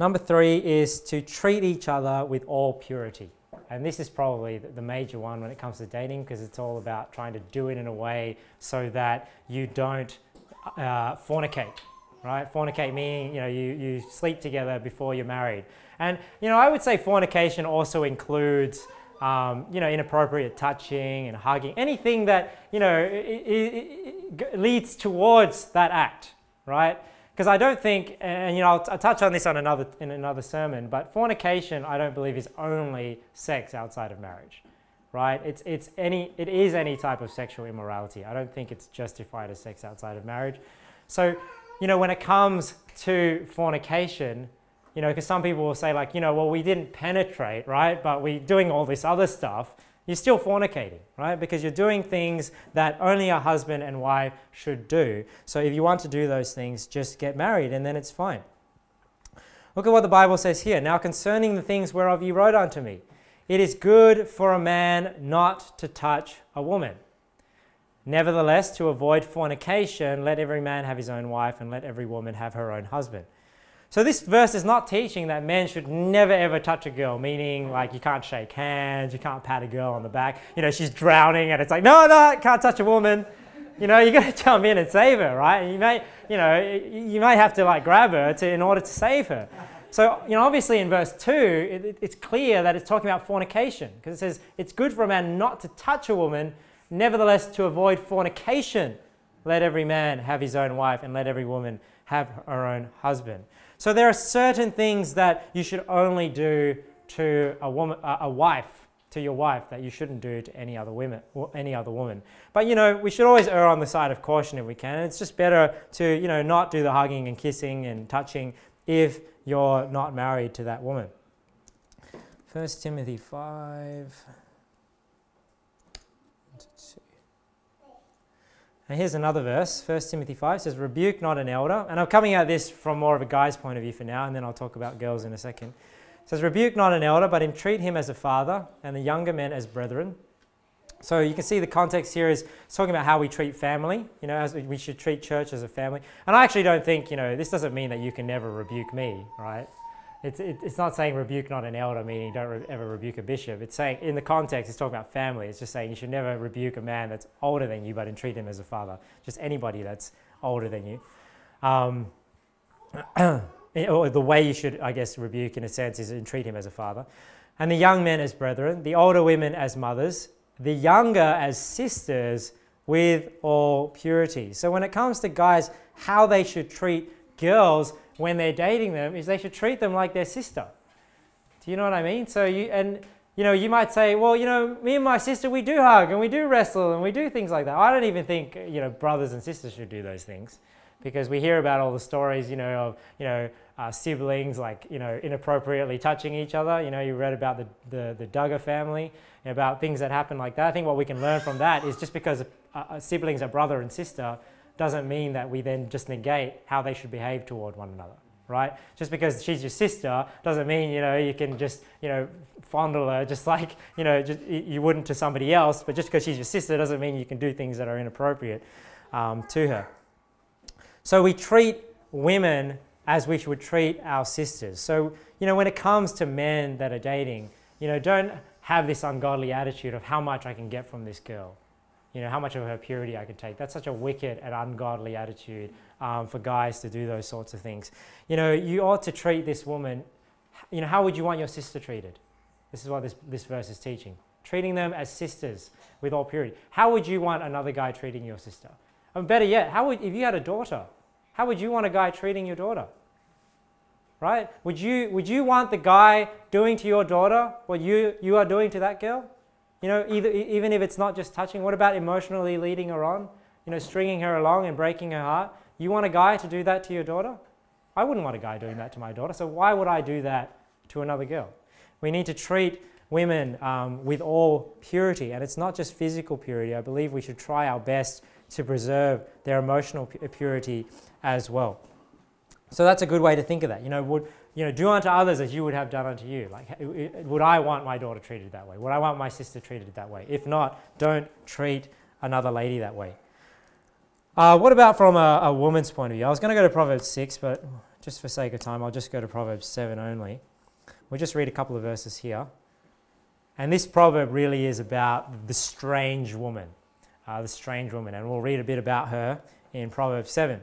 Number three is to treat each other with all purity. And this is probably the major one when it comes to dating, because it's all about trying to do it in a way so that you don't fornicate, right? Fornicate meaning, you know, you sleep together before you're married. And, you know, I would say fornication also includes, you know, inappropriate touching and hugging, anything that, you know, it leads towards that act, right? Because I don't think, and you know, I'll touch on this on in another sermon, but fornication I don't believe is only sex outside of marriage, right? It is any type of sexual immorality. I don't think it's justified as sex outside of marriage. So, you know, when it comes to fornication, you know, because some people will say like, you know, well, we didn't penetrate, right? But we're doing all this other stuff. You're still fornicating, right? Because you're doing things that only a husband and wife should do. So if you want to do those things, just get married and then it's fine. Look at what the Bible says here. Now concerning the things whereof ye wrote unto me, it is good for a man not to touch a woman. Nevertheless, to avoid fornication, let every man have his own wife, and let every woman have her own husband. So this verse is not teaching that men should never ever touch a girl, meaning like you can't shake hands, you can't pat a girl on the back, you know, she's drowning and it's like, no, I can't touch a woman. You know, you got to jump in and save her, right? And you may have to like grab her in order to save her. So, you know, obviously in verse 2, it's clear that it's talking about fornication, because it says, it's good for a man not to touch a woman, nevertheless to avoid fornication, let every man have his own wife and let every woman have her own husband. So there are certain things that you should only do to your wife, that you shouldn't do to any other woman. But you know, we should always err on the side of caution if we can. And it's just better to, you know, not do the hugging and kissing and touching if you're not married to that woman. 1 Timothy 5. And here's another verse, 1 Timothy 5 says, rebuke not an elder. And I'm coming at this from more of a guy's point of view for now, and then I'll talk about girls in a second. It says, rebuke not an elder, but entreat him as a father, and the younger men as brethren. So you can see the context here is talking about how we treat family, you know, as we should treat church as a family. And I actually don't think, you know, this doesn't mean that you can never rebuke me, right? It's not saying rebuke not an elder, meaning don't ever rebuke a bishop. It's saying, in the context, it's talking about family. It's just saying you should never rebuke a man that's older than you, but entreat him as a father. Just anybody that's older than you. Or the way you should, I guess, rebuke in a sense is entreat him as a father. And the young men as brethren, the older women as mothers, the younger as sisters with all purity. So when it comes to guys, how they should treat girls when they're dating them is they should treat them like their sister. Do you know what I mean? So you might say, well, you know, me and my sister, we do hug and we do wrestle and we do things like that. I don't even think, you know, brothers and sisters should do those things, because we hear about all the stories, you know, of, you know, siblings like, you know, inappropriately touching each other. You know, you read about the Duggar family, about things that happen like that. I think what we can learn from that is just because siblings are brother and sister doesn't mean that we then just negate how they should behave toward one another, right? Just because she's your sister doesn't mean, you know, you can just, you know, fondle her just like, you know, just, you wouldn't to somebody else, but just because she's your sister doesn't mean you can do things that are inappropriate to her. So we treat women as we would treat our sisters. So, you know, when it comes to men that are dating, you know, don't have this ungodly attitude of how much I can get from this girl. You know, how much of her purity I could take. That's such a wicked and ungodly attitude for guys to do those sorts of things. You know, you ought to treat this woman, you know, how would you want your sister treated? This is what this verse is teaching. Treating them as sisters with all purity. How would you want another guy treating your sister? And better yet, if you had a daughter, how would you want a guy treating your daughter? Right? Would you want the guy doing to your daughter what you are doing to that girl? You know, even if it's not just touching, what about emotionally leading her on? You know, stringing her along and breaking her heart? You want a guy to do that to your daughter? I wouldn't want a guy doing that to my daughter, so why would I do that to another girl? We need to treat women with all purity, and it's not just physical purity. I believe we should try our best to preserve their emotional purity as well. So that's a good way to think of that. You know, you know, do unto others as you would have done unto you. Like, would I want my daughter treated that way? Would I want my sister treated that way? If not, don't treat another lady that way. What about from a woman's point of view? I was going to go to Proverbs 6, but just for sake of time, I'll just go to Proverbs 7 only. We'll just read a couple of verses here. And this proverb really is about the strange woman. And we'll read a bit about her in Proverbs 7.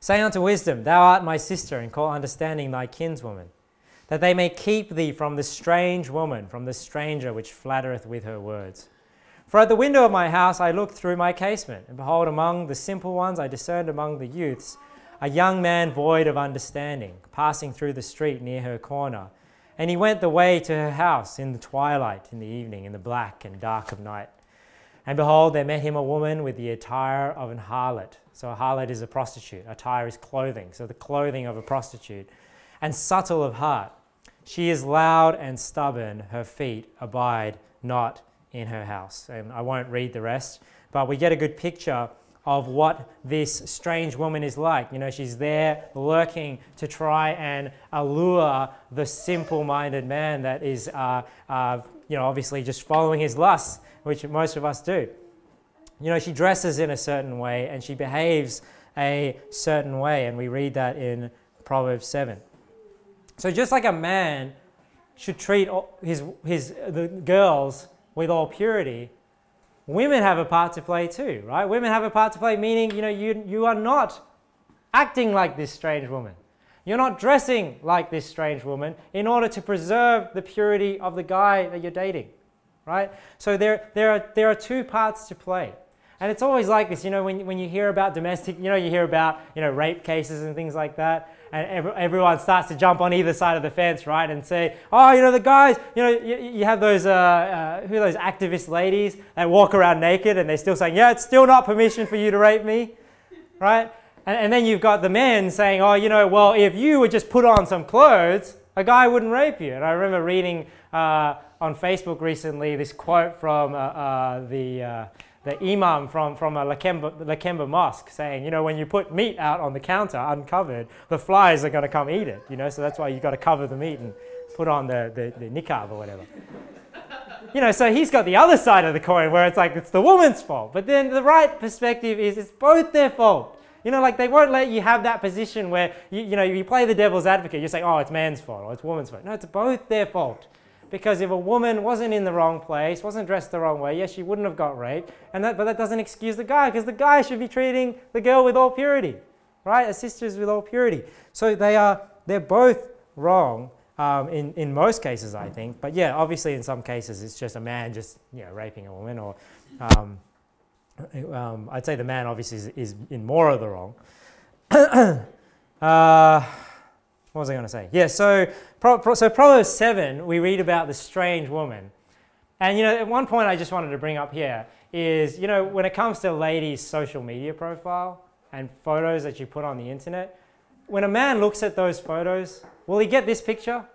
Say unto wisdom, thou art my sister, and call understanding thy kinswoman, that they may keep thee from the strange woman, from the stranger which flattereth with her words. For at the window of my house I looked through my casement, and behold, among the simple ones I discerned among the youths a young man void of understanding, passing through the street near her corner. And he went the way to her house in the twilight, in the evening, in the black and dark of night. And behold, there met him a woman with the attire of an harlot. So a harlot is a prostitute. Attire is clothing. So the clothing of a prostitute. And subtle of heart. She is loud and stubborn. Her feet abide not in her house. And I won't read the rest, but we get a good picture of what this strange woman is like. You know, she's there lurking to try and allure the simple-minded man that is, you know, obviously just following his lusts, which most of us do. You know, she dresses in a certain way and she behaves a certain way, and we read that in Proverbs 7. So just like a man should treat the girls with all purity, women have a part to play too, right? Women have a part to play, meaning, you know, you are not acting like this strange woman. You're not dressing like this strange woman in order to preserve the purity of the guy that you're dating, right? So there are two parts to play. And it's always like this, you know, when you hear about domestic, you know, you hear about, you know, rape cases and things like that, and everyone starts to jump on either side of the fence, right, and say, oh, you know, the guys, you know, you have those, who are those activist ladies that walk around naked and they're still saying, yeah, it's still not permission for you to rape me, right? And then you've got the men saying, oh, you know, well, if you would just put on some clothes, a guy wouldn't rape you. And I remember reading on Facebook recently this quote from the imam from a Lakemba mosque saying, you know, when you put meat out on the counter uncovered, the flies are going to come eat it, you know, so that's why you've got to cover the meat and put on the niqab or whatever. You know, so he's got the other side of the coin where it's like, it's the woman's fault. But then the right perspective is it's both their fault. You know, like they won't let you have that position where, you know, you play the devil's advocate. You say, oh, it's man's fault or it's woman's fault. No, it's both their fault. Because if a woman wasn't in the wrong place, wasn't dressed the wrong way, yes, she wouldn't have got raped. And that, but that doesn't excuse the guy, because the guy should be treating the girl with all purity, right? As sisters with all purity. So they're both wrong in most cases, I think. But yeah, obviously in some cases it's just a man just, you know, raping a woman, or I'd say the man obviously is in more of the wrong. What was I going to say? Yeah, so Proverbs 7, we read about the strange woman. And, you know, at one point I just wanted to bring up here is, you know, when it comes to ladies' social media profile and photos that you put on the internet, when a man looks at those photos, will he get this picture?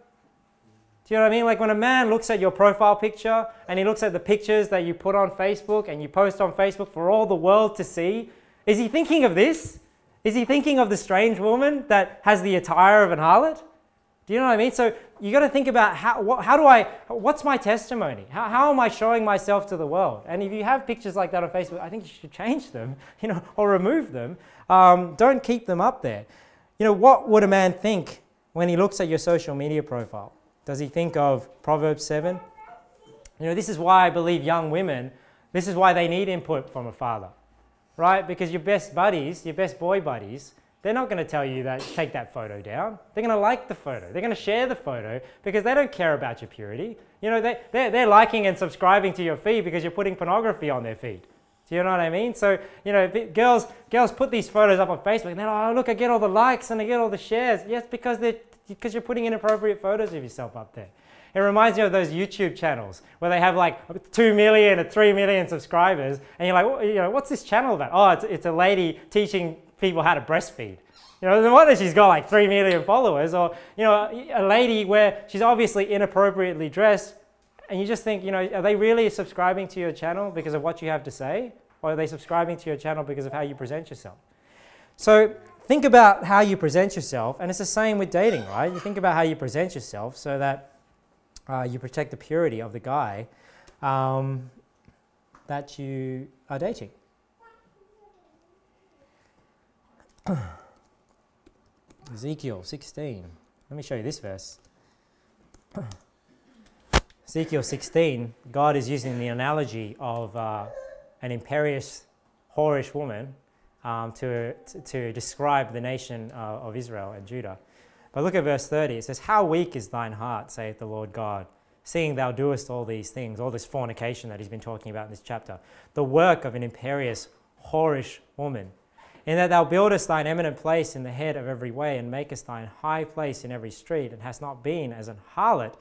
Do you know what I mean? Like when a man looks at your profile picture and he looks at the pictures that you put on Facebook and you post on Facebook for all the world to see, is he thinking of this? Is he thinking of the strange woman that has the attire of an harlot? Do you know what I mean? So you got to think about what's my testimony? How am I showing myself to the world? And if you have pictures like that on Facebook, I think you should change them, you know, or remove them. Don't keep them up there. You know, what would a man think when he looks at your social media profile? Does he think of Proverbs 7? You know, this is why I believe young women, this is why they need input from a father. Right? Because your best buddies, your best boy buddies, they're not going to tell you that, take that photo down. They're going to like the photo. They're going to share the photo because they don't care about your purity. You know, they're liking and subscribing to your feed because you're putting pornography on their feed. Do you know what I mean? So, you know, girls put these photos up on Facebook and they're like, oh, look, I get all the likes and I get all the shares. Yes, because you're putting inappropriate photos of yourself up there. It reminds me of those YouTube channels where they have like 2 million or 3 million subscribers, and you're like, well, you know, what's this channel about? Oh, it's a lady teaching people how to breastfeed. You know, no wonder she's got like 3 million followers. Or, you know, a lady where she's obviously inappropriately dressed, and you just think, you know, are they really subscribing to your channel because of what you have to say? Or are they subscribing to your channel because of how you present yourself? So think about how you present yourself, and it's the same with dating, right? You think about how you present yourself so that you protect the purity of the guy that you are dating. Ezekiel 16. Let me show you this verse. Ezekiel 16, God is using the analogy of an imperious, whorish woman to describe the nation of Israel and Judah. But look at verse 30. It says, "How weak is thine heart, saith the Lord God, seeing thou doest all these things," all this fornication that he's been talking about in this chapter, the work of an imperious, whorish woman, "in that thou buildest thine eminent place in the head of every way, and makest thine high place in every street, and hast not been as an harlot,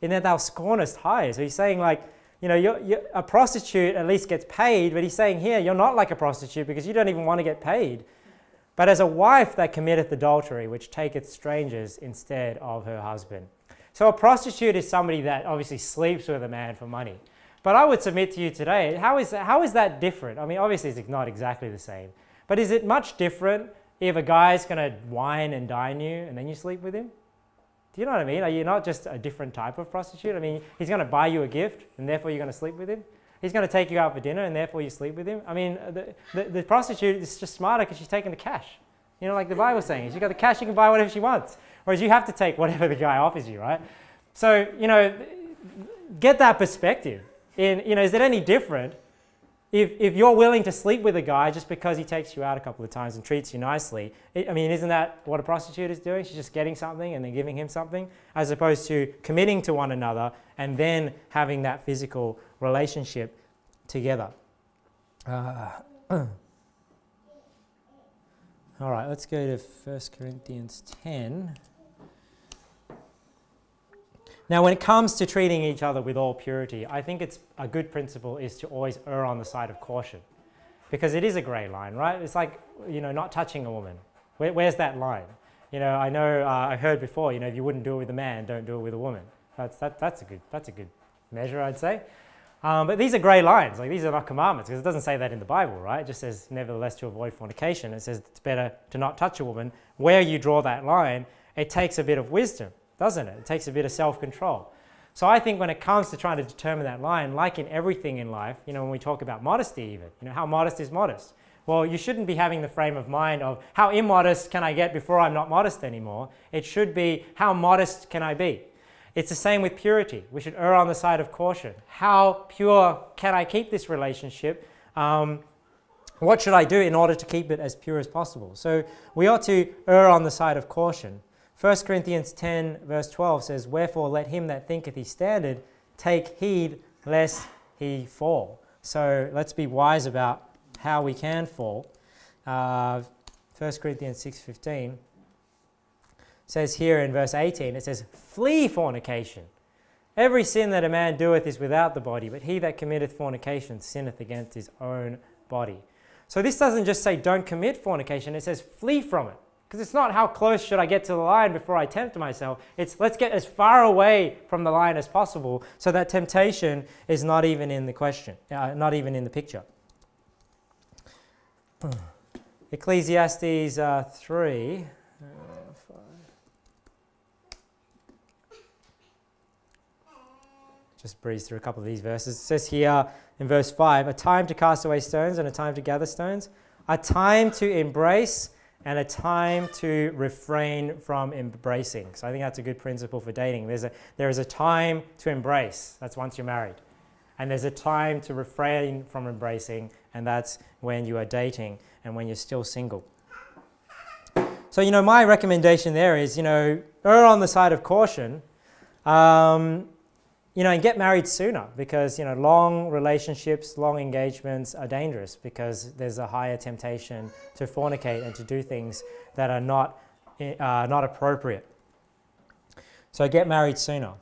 in that thou scornest high." So he's saying, like, you know, you're a prostitute at least gets paid, but he's saying here, you're not like a prostitute because you don't even want to get paid. "But as a wife that committeth adultery, which taketh strangers instead of her husband." So a prostitute is somebody that obviously sleeps with a man for money. But I would submit to you today, how is that different? I mean, obviously it's not exactly the same. But is it much different if a guy's going to wine and dine you and then you sleep with him? Do you know what I mean? Are you not just a different type of prostitute? I mean, he's going to buy you a gift and therefore you're going to sleep with him. He's going to take you out for dinner and therefore you sleep with him. I mean, the prostitute is just smarter because she's taking the cash. You know, like the Bible's saying, she's got the cash, she can buy whatever she wants. Whereas you have to take whatever the guy offers you, right? So, you know, get that perspective. In, you know, is it any different if you're willing to sleep with a guy just because he takes you out a couple of times and treats you nicely? I mean, isn't that what a prostitute is doing? She's just getting something and then giving him something, as opposed to committing to one another and then having that physical relationship together. All right, let's go to 1 Corinthians 10. Now, when it comes to treating each other with all purity, I think it's a good principle is to always err on the side of caution, because it is a grey line, right? It's like, you know, not touching a woman. Where's that line? You know, I know I heard before, you know, if you wouldn't do it with a man, don't do it with a woman. That's a good measure, I'd say. But these are grey lines. Like, these are not commandments, because it doesn't say that in the Bible, right? It just says, nevertheless, to avoid fornication. It says it's better to not touch a woman. Where you draw that line, it takes a bit of wisdom, doesn't it? It takes a bit of self-control. So I think when it comes to trying to determine that line, like in everything in life, you know, when we talk about modesty even, you know, how modest is modest? Well, you shouldn't be having the frame of mind of how immodest can I get before I'm not modest anymore. It should be how modest can I be? It's the same with purity. We should err on the side of caution. How pure can I keep this relationship? What should I do in order to keep it as pure as possible? So we ought to err on the side of caution. 1 Corinthians 10 verse 12 says, "Wherefore let him that thinketh he standeth take heed lest he fall." So let's be wise about how we can fall. 1 Corinthians 6:15 says here in verse 18, it says, "Flee fornication. Every sin that a man doeth is without the body, but he that committeth fornication sinneth against his own body." So this doesn't just say don't commit fornication, it says flee from it. Because it's not how close should I get to the line before I tempt myself. It's let's get as far away from the line as possible so that temptation is not even in the question, not even in the picture. Ecclesiastes 3. Just breeze through a couple of these verses. It says here in verse 5, "A time to cast away stones and a time to gather stones, a time to embrace and a time to refrain from embracing." So I think that's a good principle for dating. There is a time to embrace, that's once you're married. And there's a time to refrain from embracing, and that's when you are dating and when you're still single. So, you know, my recommendation there is, you know, err on the side of caution, you know, and get married sooner, because, you know, long relationships, long engagements are dangerous because there's a higher temptation to fornicate and to do things that are not appropriate. So get married sooner.